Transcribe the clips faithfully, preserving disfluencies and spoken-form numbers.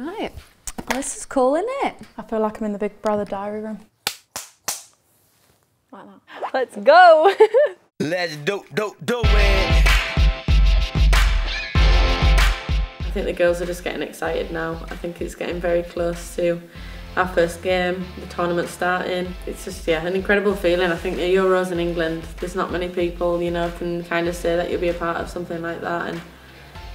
Right. Well, this is cool, isn't it? I feel like I'm in the Big Brother diary room. Like that. Let's go! Let's do, do, do it! I think the girls are just getting excited now. I think it's getting very close to our first game, the tournament starting. It's just, yeah, an incredible feeling. I think the Euros in England, there's not many people, you know, can kind of say that you'll be a part of something like that. And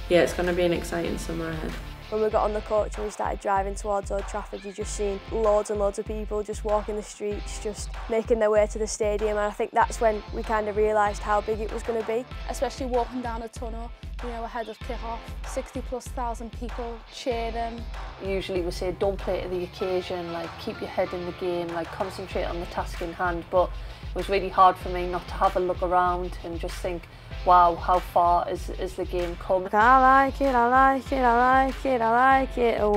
yeah, it's going to be an exciting summer ahead. When we got on the coach and we started driving towards Old Trafford, you just seen loads and loads of people just walking the streets, just making their way to the stadium, and I think that's when we kind of realised how big it was going to be. Especially walking down a tunnel, you know, ahead of kick-off, sixty plus thousand people cheering. Usually we say don't play to the occasion, like keep your head in the game, like concentrate on the task in hand, but it was really hard for me not to have a look around and just think, wow, how far is, is the game come? I like it, I like it, I like it, I like it. Whoa,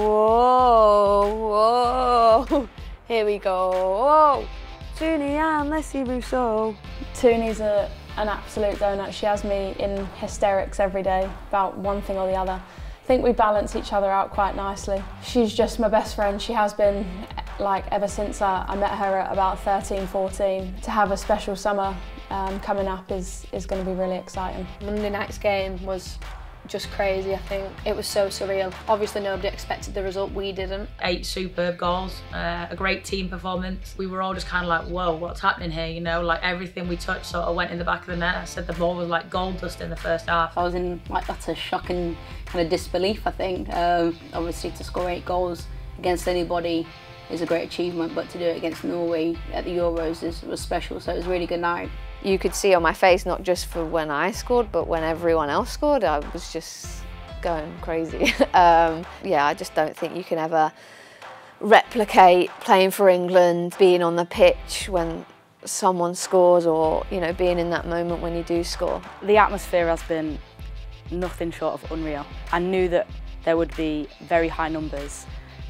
whoa. Here we go. Whoa. Toonie and Alessia Russo. Toonie's a, an absolute donut. She has me in hysterics every day about one thing or the other. I think we balance each other out quite nicely. She's just my best friend. She has been, like, ever since I, I met her at about thirteen, fourteen. To have a special summer Um, coming up is, is going to be really exciting. Monday night's game was just crazy, I think. It was so surreal. Obviously nobody expected the result, we didn't. Eight superb goals, uh, a great team performance. We were all just kind of like, whoa, what's happening here, you know? Like everything we touched sort of went in the back of the net. I said the ball was like gold dust in the first half. I was in like that's a shocking kind of disbelief, I think. Um, obviously to score eight goals against anybody is a great achievement, but to do it against Norway at the Euros is, was special, so it was a really good night. You could see on my face, not just for when I scored, but when everyone else scored, I was just going crazy. um, yeah, I just don't think you can ever replicate playing for England, being on the pitch when someone scores, or, you know, being in that moment when you do score. The atmosphere has been nothing short of unreal. I knew that there would be very high numbers,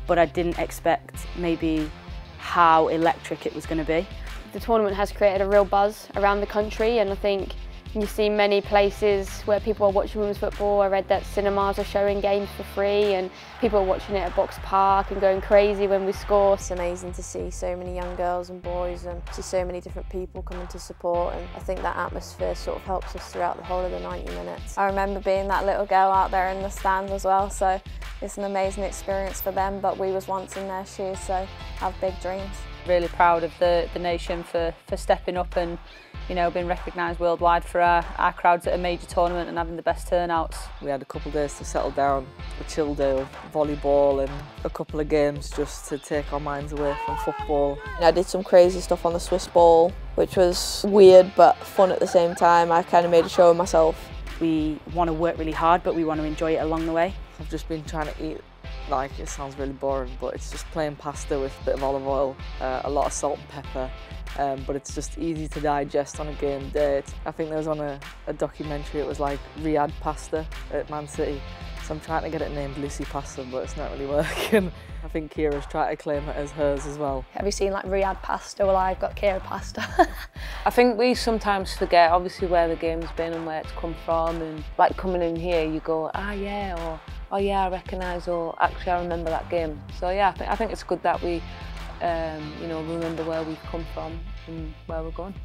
but I didn't expect maybe how electric it was going to be. The tournament has created a real buzz around the country, and I think you see many places where people are watching women's football. I read that cinemas are showing games for free and people are watching it at Box Park and going crazy when we score. It's amazing to see so many young girls and boys and see so many different people coming to support, and I think that atmosphere sort of helps us throughout the whole of the ninety minutes. I remember being that little girl out there in the stand as well, so it's an amazing experience for them, but we was once in their shoes, so I have big dreams. Really proud of the, the nation for, for stepping up and, you know, being recognised worldwide for our, our crowds at a major tournament and having the best turnouts. We had a couple of days to settle down, a chill day of volleyball and a couple of games just to take our minds away from football. I did some crazy stuff on the Swiss ball, which was weird but fun at the same time. I kind of made a show of myself. We want to work really hard, but we want to enjoy it along the way. I've just been trying to eat, like, it sounds really boring, but it's just plain pasta with a bit of olive oil, uh, a lot of salt and pepper, um, but it's just easy to digest on a game day. I think there was on a, a documentary, it was like Riyadh Pasta at Man City, so I'm trying to get it named Lucy Pasta, but it's not really working. I think Kira's trying to claim it as hers as well. Have you seen like Riyadh Pasta? Well, I've got Kira Pasta. I think we sometimes forget obviously where the game's been and where it's come from, and like coming in here you go, ah yeah, or oh yeah, I recognise, or actually I remember that game. So yeah, I think, I think it's good that we um, you know, remember where we've come from and where we're going.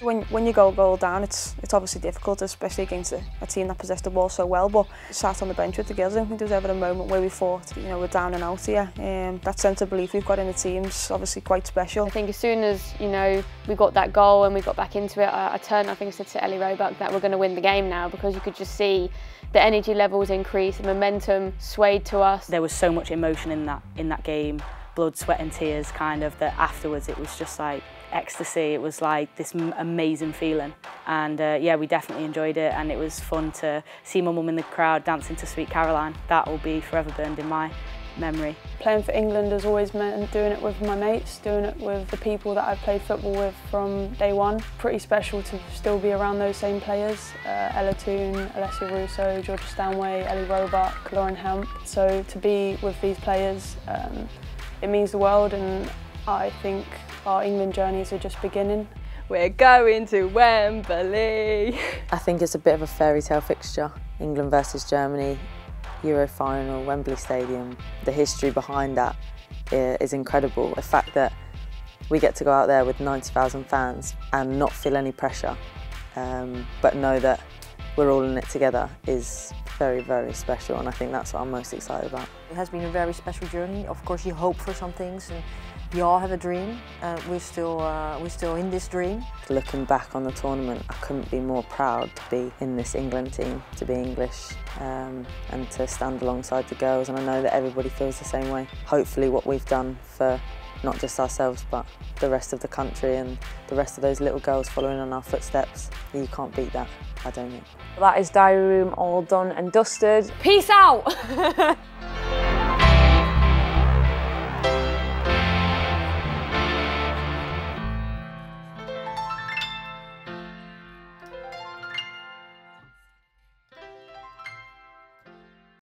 When, when you go goal down, it's, it's obviously difficult, especially against a, a team that possessed the ball so well, but sat on the bench with the girls, I don't think there was ever a moment where we thought, you know, we're down and out here. Um, that sense of belief we've got in the team's obviously quite special. I think as soon as, you know, we got that goal and we got back into it, I, I turned, I think I said to Ellie Roebuck that we're going to win the game now, because you could just see the energy levels increase, the momentum swayed to us. There was so much emotion in that, in that game, blood, sweat and tears kind of, that afterwards it was just like ecstasy. It was like this amazing feeling, and uh, yeah, we definitely enjoyed it, and it was fun to see my mum in the crowd dancing to Sweet Caroline. That will be forever burned in my memory. Playing for England has always meant doing it with my mates, doing it with the people that I've played football with from day one. Pretty special to still be around those same players, uh, Ella Toone, Alessia Russo, Georgia Stanway, Ellie Roebuck, Lauren Hemp. So to be with these players, um, it means the world, and I think our England journeys are just beginning. We're going to Wembley! I think it's a bit of a fairy tale fixture, England versus Germany. Euro final, Wembley Stadium, the history behind that is incredible. The fact that we get to go out there with ninety thousand fans and not feel any pressure, um, but know that we're all in it together is very, very special, and I think that's what I'm most excited about. It has been a very special journey. Of course, you hope for some things, and you all have a dream. Uh, we're still, uh, we're still in this dream. Looking back on the tournament, I couldn't be more proud to be in this England team, to be English, um, and to stand alongside the girls. And I know that everybody feels the same way. Hopefully, what we've done for not just ourselves, but the rest of the country and the rest of those little girls following on our footsteps, you can't beat that, I don't think. That is Diary Room all done and dusted. Peace out!